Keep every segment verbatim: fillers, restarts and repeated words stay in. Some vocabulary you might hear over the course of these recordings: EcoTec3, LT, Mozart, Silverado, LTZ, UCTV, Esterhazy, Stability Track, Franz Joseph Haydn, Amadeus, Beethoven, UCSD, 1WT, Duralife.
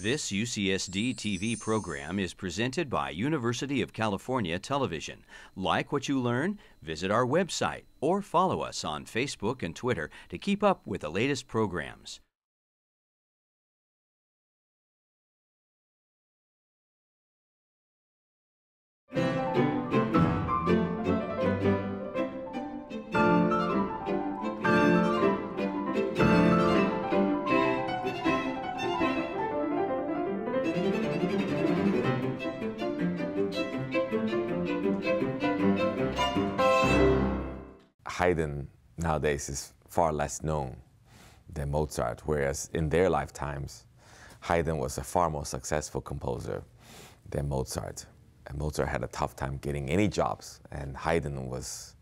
This U C S D T V program is presented by University of California Television. Like what you learn? Visit our website or follow us on Facebook and Twitter to keep up with the latest programs. Haydn nowadays is far less known than Mozart, whereas in their lifetimes, Haydn was a far more successful composer than Mozart. And Mozart had a tough time getting any jobs, and Haydn was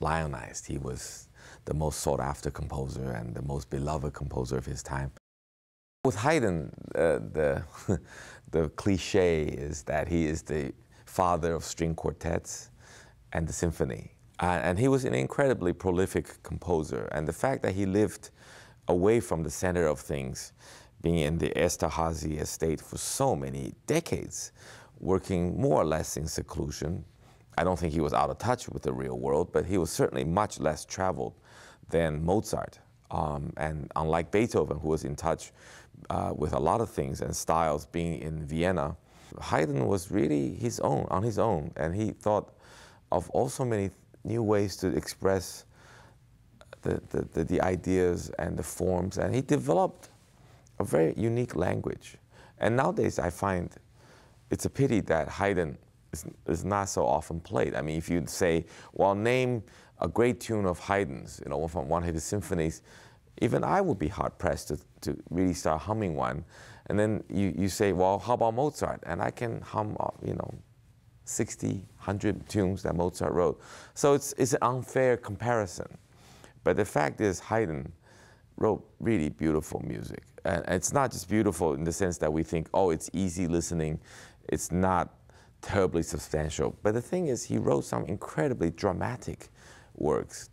lionized. He was the most sought-after composer and the most beloved composer of his time. With Haydn, uh, the, the cliche is that he is the father of string quartets and the symphony. Uh, and he was an incredibly prolific composer. And the fact that he lived away from the center of things, being in the Esterhazy estate for so many decades, working more or less in seclusion. I don't think he was out of touch with the real world, but he was certainly much less traveled than Mozart. Um, and unlike Beethoven, who was in touch uh, with a lot of things and styles, being in Vienna, Haydn was really his own, on his own. And he thought of also many new ways to express the, the, the, the ideas and the forms. And he developed a very unique language. And nowadays I find it's a pity that Haydn is, is not so often played. I mean, if you'd say, well, name a great tune of Haydn's, you know, from one of his symphonies, even I would be hard-pressed to, to really start humming one. And then you, you say, well, how about Mozart? And I can hum, you know, sixty, a hundred tunes that Mozart wrote. So it's, it's an unfair comparison. But the fact is, Haydn wrote really beautiful music. And it's not just beautiful in the sense that we think, oh, it's easy listening, it's not terribly substantial. But the thing is, he wrote some incredibly dramatic works.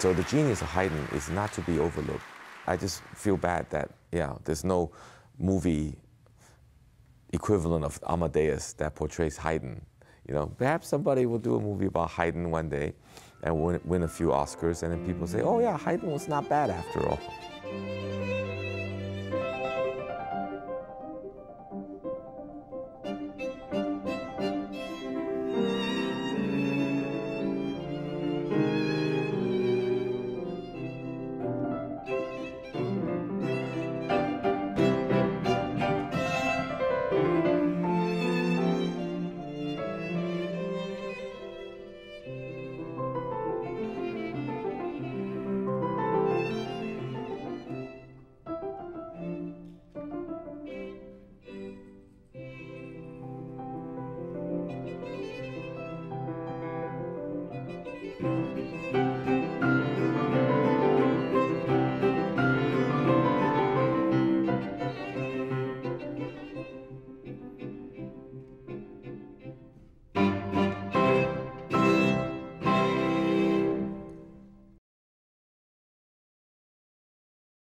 So the genius of Haydn is not to be overlooked. I just feel bad that, yeah, there's no movie equivalent of Amadeus that portrays Haydn. You know, perhaps somebody will do a movie about Haydn one day and win, win a few Oscars, and then people say, oh yeah, Haydn was not bad after all.